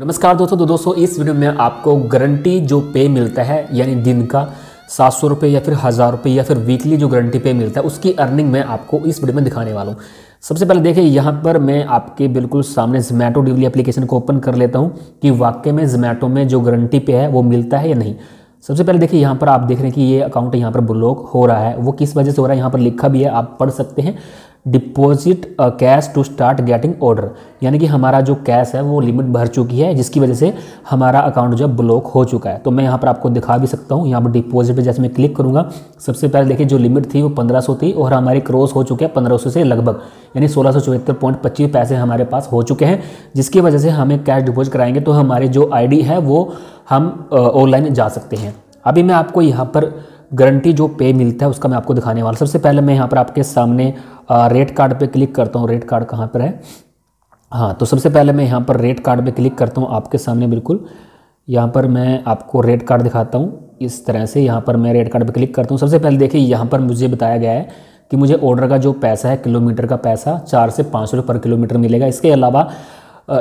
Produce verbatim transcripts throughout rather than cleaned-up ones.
नमस्कार दोस्तों तो दोस्तों इस वीडियो में आपको गारंटी जो पे मिलता है यानी दिन का सात सौ रुपये या फिर हज़ार रुपये या फिर वीकली जो गारंटी पे मिलता है उसकी अर्निंग मैं आपको इस वीडियो में दिखाने वाला हूँ। सबसे पहले देखिए यहाँ पर मैं आपके बिल्कुल सामने Zomato डिवली एप्लीकेशन को ओपन कर लेता हूँ कि वाकई में Zomato में जो गारंटी पे है वो मिलता है या नहीं। सबसे पहले देखिए यहाँ पर आप देख रहे हैं कि ये अकाउंट यहाँ पर ब्लॉक हो रहा है, वो किस वजह से हो रहा है यहाँ पर लिखा भी है, आप पढ़ सकते हैं। Deposit cash to start getting order, यानी कि हमारा जो कैश है वो लिमिट भर चुकी है जिसकी वजह से हमारा अकाउंट जो है ब्लॉक हो चुका है। तो मैं यहाँ पर आपको दिखा भी सकता हूँ। यहाँ पर डिपॉजिट पे जैसे मैं क्लिक करूँगा, सबसे पहले देखिए जो लिमिट थी वो पंद्रह सौ थी और हमारी क्रॉस हो चुके हैं पंद्रह सौ से लगभग, यानी सोलह सौ चौहत्तर पॉइंट पच्चीस पैसे हमारे पास हो चुके हैं, जिसकी वजह से हमें कैश डिपॉजिट कराएंगे तो हमारी जो आई डी है वो हम ऑनलाइन जा सकते हैं। अभी मैं आपको यहाँ पर गारंटी जो पे मिलता है उसका मैं आपको दिखाने वाला। सबसे पहले मैं यहाँ पर आपके सामने रेट कार्ड पे क्लिक करता हूँ। रेट कार्ड कहाँ पर है? हाँ, तो सबसे पहले मैं यहाँ पर रेट कार्ड पे क्लिक करता हूँ आपके सामने। बिल्कुल यहाँ पर मैं आपको रेट कार्ड दिखाता हूँ। इस तरह से यहाँ पर मैं रेट कार्ड पे क्लिक करता हूँ। सबसे पहले देखिए यहाँ पर मुझे बताया गया है कि मुझे ऑर्डर का जो पैसा है किलोमीटर का पैसा चार से पाँच रुपये पर किलोमीटर मिलेगा। इसके अलावा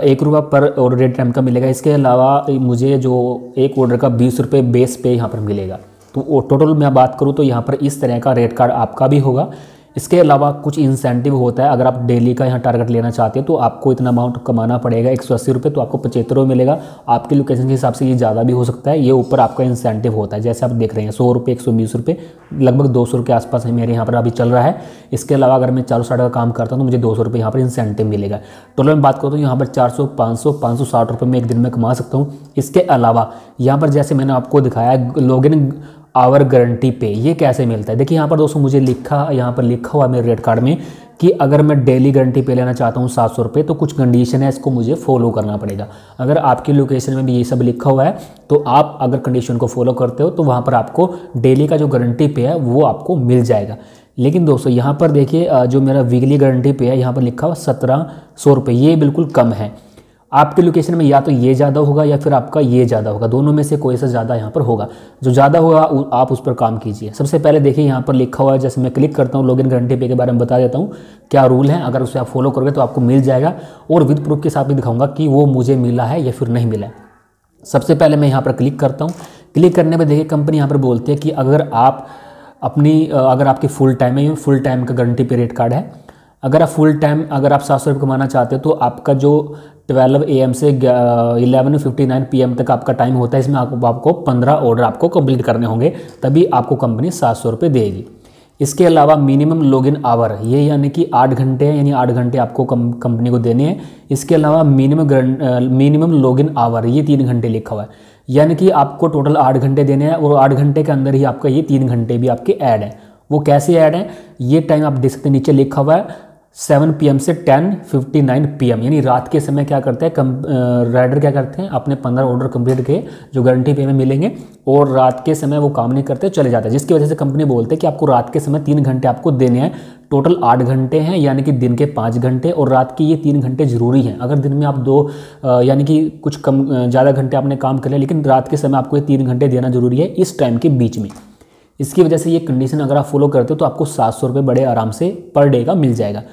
एक रुपया पर ऑर्डर रेट टाइम का मिलेगा। इसके अलावा मुझे जो एक ऑर्डर का बीस रुपये बेस पे यहाँ पर मिलेगा। तो टोटल मैं बात करूँ तो यहाँ पर इस तरह का रेट कार्ड आपका भी होगा। इसके अलावा कुछ इंसेंटिव होता है, अगर आप डेली का यहाँ टारगेट लेना चाहते हो तो आपको इतना अमाउंट कमाना पड़ेगा। एक सौ अस्सी रुपये तो आपको पचहत्तर रुपये मिलेगा। आपके लोकेशन के हिसाब से ये ज़्यादा भी हो सकता है। ये ऊपर आपका इंसेंटिव होता है, जैसे आप देख रहे हैं सौ रुपये एक सौ बीस रुपये लगभग दो सौ रुपये के आसपास है मेरे यहाँ पर अभी चल रहा है। इसके अलावा अगर मैं चार सौ साठ का काम करता हूँ तो मुझे दो सौ रुपये यहाँ पर इंसेंटिव मिलेगा। टोटल में बात करूँ तो यहाँ पर चार सौ पाँच सौ पाँच सौ साठ रुपये मैं एक दिन में कमा सकता हूँ। इसके अलावा यहाँ पर जैसे मैंने आपको दिखाया लॉग इन आवर गारंटी पे ये कैसे मिलता है। देखिए यहाँ पर दोस्तों मुझे लिखा यहाँ पर लिखा हुआ मेरे रेट कार्ड में कि अगर मैं डेली गारंटी पे लेना चाहता हूँ सात सौ रुपये तो कुछ कंडीशन है, इसको मुझे फॉलो करना पड़ेगा। अगर आपकी लोकेशन में भी ये सब लिखा हुआ है तो आप अगर कंडीशन को फॉलो करते हो तो वहाँ पर आपको डेली का जो गारंटी पे है वो आपको मिल जाएगा। लेकिन दोस्तों यहाँ पर देखिए जो मेरा वीकली गारंटी पे है यहाँ पर लिखा हुआ सत्रह सौ रुपये, ये बिल्कुल कम है। आपके लोकेशन में या तो ये ज़्यादा होगा या फिर आपका ये ज़्यादा होगा, दोनों में से कोई सा ज़्यादा यहाँ पर होगा। जो ज़्यादा होगा आप उस पर काम कीजिए। सबसे पहले देखिए यहाँ पर लिखा हुआ है, जैसे मैं क्लिक करता हूँ लॉगिन गारंटी पे के बारे में बता देता हूँ क्या रूल है। अगर उसे आप फॉलो करोगे तो आपको मिल जाएगा और विद प्रूफ के साथ भी दिखाऊंगा कि वो मुझे मिला है या फिर नहीं मिला है। सबसे पहले मैं यहाँ पर क्लिक करता हूँ। क्लिक करने पर देखिए कंपनी यहाँ पर बोलती है कि अगर आप अपनी अगर आपकी फुल टाइम है, फुल टाइम का गारंटी पे रेट कार्ड है, अगर आप फुल टाइम अगर आप सात सौ रुपये कमाना चाहते हो तो आपका जो ट्वेल्व ए एम से eleven fifty nine P M तक आपका टाइम होता है, इसमें आपको आपको पंद्रह ऑर्डर आपको कंप्लीट करने होंगे तभी आपको कंपनी सात सौ रुपये देगी। इसके अलावा मिनिमम लॉगिन आवर ये यानी कि आठ घंटे हैं, यानी आठ घंटे आपको कंपनी को देने हैं। इसके अलावा मिनिमम मिनिमम लॉगिन आवर ये तीन घंटे लिखा हुआ है, यानी कि आपको टोटल आठ घंटे देने हैं और आठ घंटे के अंदर ही आपका ये तीन घंटे भी आपके ऐड हैं। वो कैसे ऐड हैं ये टाइम आप देख सकते हैं नीचे लिखा हुआ है सेवन पी एम से ten fifty nine P M, यानी रात के समय क्या करते हैं राइडर क्या करते हैं अपने पंद्रह ऑर्डर कंप्लीट किए जो गारंटी पे में मिलेंगे और रात के समय वो काम नहीं करते चले जाते हैं, जिसकी वजह से कंपनी बोलते हैं कि आपको रात के समय तीन घंटे आपको देने हैं। टोटल आठ घंटे हैं, यानी कि दिन के पाँच घंटे और रात के ये तीन घंटे ज़रूरी हैं। अगर दिन में आप दो यानी कि कुछ कम ज़्यादा घंटे आपने काम कर लिया लेकिन रात के समय आपको ये तीन घंटे देना जरूरी है इस टाइम के बीच में। इसकी वजह से ये कंडीशन अगर आप फॉलो करते हो तो आपको सात सौ रुपये बड़े आराम से पर डे का मिल जाएगा।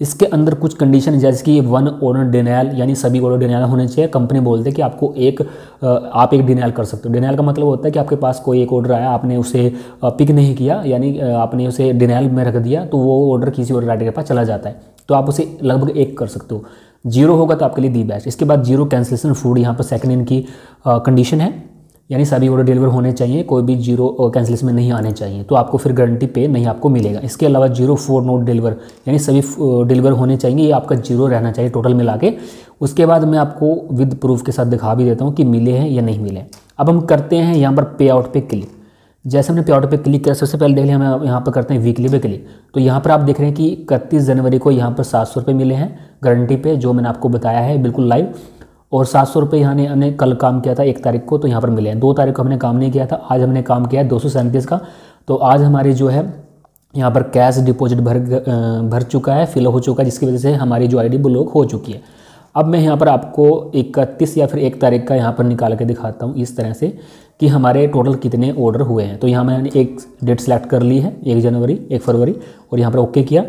इसके अंदर कुछ कंडीशन जैसे कि वन ऑर्डर डिनायल, यानी सभी ऑर्डर डिनायल होने चाहिए। कंपनी बोलते हैं कि आपको एक आप एक डिनायल कर सकते हो। डिनायल का मतलब होता है कि आपके पास कोई एक ऑर्डर आया, आपने उसे पिक नहीं किया, यानी आपने उसे डिनायल में रख दिया तो वो ऑर्डर किसी ऑर्डर राइडर के पास चला जाता है, तो आप उसे लगभग एक कर सकते हो। जीरो होगा तो आपके लिए दी बेस्ट। इसके बाद जीरो कैंसिलेशन फूड, यहाँ पर सेकेंड इनकी कंडीशन है, यानी सभी ऑर्डर डिलीवर होने चाहिए, कोई भी जीरो कैंसिलेशन में नहीं आने चाहिए तो आपको फिर गारंटी पे नहीं आपको मिलेगा। इसके अलावा जीरो फोर नोट डिलीवर, यानी सभी डिलीवर होने चाहिए, ये आपका जीरो रहना चाहिए टोटल मिला के। उसके बाद मैं आपको विद प्रूफ के साथ दिखा भी देता हूँ कि मिले हैं या नहीं मिले। अब हम करते हैं यहाँ पर पे आउट पे क्लिक। जैसे हमने पे आउट पे क्लिक किया सबसे पहले देख लिया, हम यहाँ पर करते हैं वीकली पे क्लिक। तो यहाँ पर आप देख रहे हैं कि इकतीस जनवरी को यहाँ पर सात सौ रुपये मिले हैं गारंटी पे, जो मैंने आपको बताया है बिल्कुल लाइव। और सात सौ रुपये यहाँ ने हमने कल काम किया था एक तारीख को, तो यहाँ पर मिले हैं। दो तारीख को हमने काम नहीं किया था, आज हमने काम किया है दो सौ सैंतीस का। तो आज हमारी जो है यहाँ पर कैश डिपॉजिट भर भर चुका है, फिल हो चुका है, जिसकी वजह से हमारी जो आईडी ब्लॉक हो चुकी है। अब मैं यहाँ पर आपको इकतीस या फिर एक तारीख का यहाँ पर निकाल के दिखाता हूँ इस तरह से कि हमारे टोटल कितने ऑर्डर हुए हैं। तो यहाँ मैंने एक डेट सेलेक्ट कर ली है, एक जनवरी एक फरवरी, और यहाँ पर ओके किया।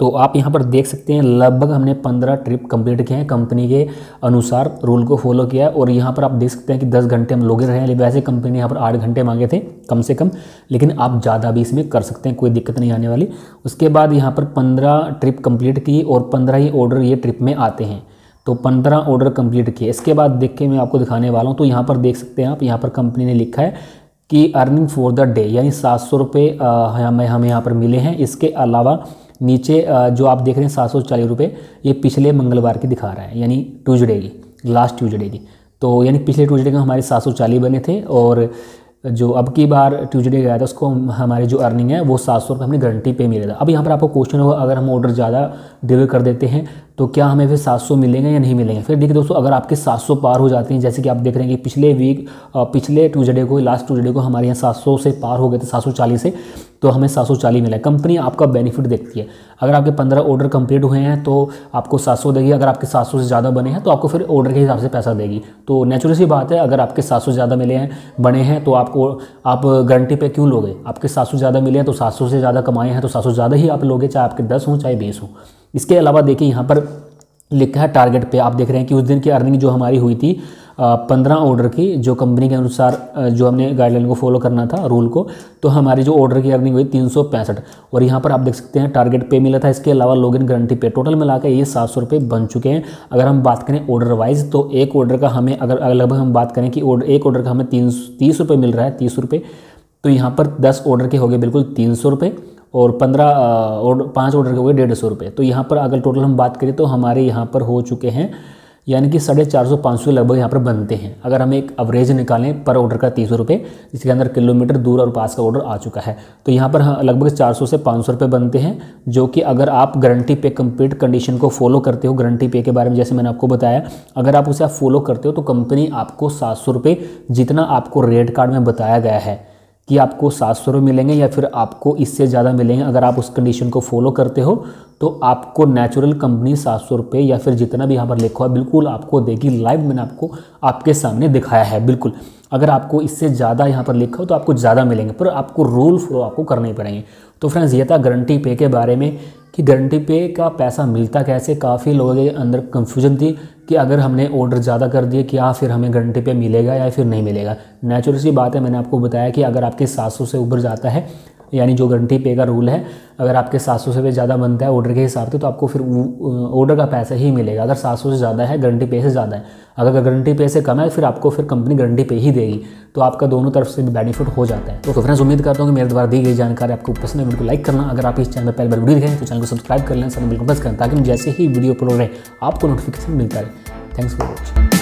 तो आप यहाँ पर देख सकते हैं लगभग हमने पंद्रह ट्रिप कंप्लीट किए हैं, कंपनी के अनुसार रूल को फॉलो किया है। और यहाँ पर आप देख सकते हैं कि दस घंटे हम लॉग इन रहे हैं, वैसे कंपनी यहाँ पर आठ घंटे मांगे थे कम से कम, लेकिन आप ज़्यादा भी इसमें कर सकते हैं, कोई दिक्कत नहीं आने वाली। उसके बाद यहाँ पर पंद्रह ट्रिप कंप्लीट की और पंद्रह ही ऑर्डर ये ट्रिप में आते हैं, तो पंद्रह ऑर्डर कंप्लीट किए। इसके बाद देख के मैं आपको दिखाने वाला हूँ। तो यहाँ पर देख सकते हैं आप, यहाँ पर कंपनी ने लिखा है कि अर्निंग फॉर द डे, यानी सात सौ रुपये हमें हमें यहाँ पर मिले हैं। इसके अलावा नीचे जो आप देख रहे हैं सात सौ चालीस रुपये, ये पिछले मंगलवार की दिखा रहा है, यानी ट्यूजडे की, लास्ट ट्यूजडे की। तो यानी पिछले ट्यूजडे का हमारे सात सौ चालीस बने थे, और जो अब की बार ट्यूजडे गया था उसको हमारी जो अर्निंग है वो सात सौ रुपये हमने गारंटी पे मिला था। अब यहाँ पर आपको क्वेश्चन होगा, अगर हम ऑर्डर ज़्यादा डिलीवर कर देते हैं तो क्या हमें फिर सात सौ मिलेंगे या नहीं मिलेंगे। फिर देखिए दोस्तों, अगर आपके सात सौ पार हो जाते हैं, जैसे कि आप देख रहे हैं कि पिछले वीक पिछले ट्यूजडे को, लास्ट ट्यूजडे को हमारे यहाँ सात सौ से पार हो गए थे, सात सौ चालीस से, तो हमें सात सौ चालीस मिला। कंपनी आपका बेनिफिट देखती है, अगर आपके पंद्रह ऑर्डर कंप्लीट हुए हैं तो आपको सात सौ देगी, अगर आपके सात सौ से ज़्यादा बने हैं तो आपको फिर ऑर्डर के हिसाब से पैसा देगी। तो नेचुरल सी बात है, अगर आपके सात सौ ज़्यादा मिले हैं बने हैं तो आपको आप गारंटी पे क्यों लोगे। आपके सात सौ ज़्यादा मिले हैं तो सात सौ से ज़्यादा कमाए हैं तो सात सौ ज़्यादा ही आप लोगे, चाहे आपके दस हों चाहे बीस हों। इसके अलावा देखिए यहाँ पर लिखा है टारगेट पे, आप देख रहे हैं कि उस दिन की अर्निंग जो हमारी हुई थी पंद्रह ऑर्डर की, जो कंपनी के अनुसार जो हमने गाइडलाइन को फॉलो करना था रूल को, तो हमारी जो ऑर्डर की अर्निंग हुई तीन सौ पैंसठ, और यहाँ पर आप देख सकते हैं टारगेट पे मिला था। इसके अलावा लॉगिन गारंटी पे, टोटल मिला के ये सात सौ रुपये बन चुके हैं। अगर हम बात करें ऑर्डर वाइज, तो एक ऑर्डर का हमें अगर लगभग हम बात करें कि एक ऑर्डर का हमें तीन तीस रुपये मिल रहा है, तीस रुपये, तो यहाँ पर दस ऑर्डर के हो गए बिल्कुल तीन सौ रुपये, और पंद्रह और पाँच ऑर्डर के हो गए डेढ़ सौ रुपये। तो यहाँ पर अगर टोटल हम बात करें तो हमारे यहाँ पर हो चुके हैं, यानी कि साढ़े चार सौ पाँच सौ लगभग यहाँ पर बनते हैं, अगर हम एक एवरेज निकालें पर ऑर्डर का तीस सौ रुपये, जिसके अंदर किलोमीटर दूर और पास का ऑर्डर आ चुका है। तो यहाँ पर लगभग चार सौ से पाँच सौ रुपये बनते हैं, जो कि अगर आप गारंटी पे कंप्लीट कंडीशन को फॉलो करते हो, गारंटी पे के बारे में जैसे मैंने आपको बताया, अगर आप उसे आप फॉलो करते हो तो कंपनी आपको सात सौ रुपये, जितना आपको रेट कार्ड में बताया गया है कि आपको सात सौ रुपये मिलेंगे या फिर आपको इससे ज़्यादा मिलेंगे, अगर आप उस कंडीशन को फॉलो करते हो तो आपको नेचुरल कंपनी सात सौ रुपये या फिर जितना भी यहाँ पर लिखा है बिल्कुल आपको देगी। लाइव मैंने आपको आपके सामने दिखाया है बिल्कुल, अगर आपको इससे ज़्यादा यहाँ पर लिखा हो तो आपको ज़्यादा मिलेंगे, पर आपको रूल फॉलो आपको करने ही पड़ेंगे। तो फ्रेंड्स, ये था गारंटी पे के बारे में कि गारंटी पे का पैसा मिलता कैसे। काफ़ी लोगों के अंदर कंफ्यूजन थी कि अगर हमने ऑर्डर ज़्यादा कर दिए क्या फिर हमें गारंटी पे मिलेगा या फिर नहीं मिलेगा। नेचुरल सी बात है, मैंने आपको बताया कि अगर आपके सात सौ से ऊपर जाता है, यानी जो गारंटी पे का रूल है, अगर आपके सात सौ से ज़्यादा बनता है ऑर्डर के हिसाब से तो आपको फिर ऑर्डर का पैसा ही मिलेगा। अगर सात सौ से ज़्यादा है, गारंटी पे से ज़्यादा है, अगर गारंटी पे से कम है फिर आपको फिर कंपनी गारंटी पे ही देगी, तो आपका दोनों तरफ से बेनिफिट हो जाता है। तो फ्रेंड्स, उम्मीद करता हूँ कि मेरे द्वारा दी गई जानकारी आपको पसंद है, वीडियो को लाइक करना। अगर आप इस चैनल पर पहले बार वीडियो देखें तो चैनल को सब्सक्राइब कर लें, सब बिल्कुल बस करें, ताकि जैसे ही वीडियो अपलोड रहे आपको नोटिफिकेशन मिलता रहे। Thanks for watching.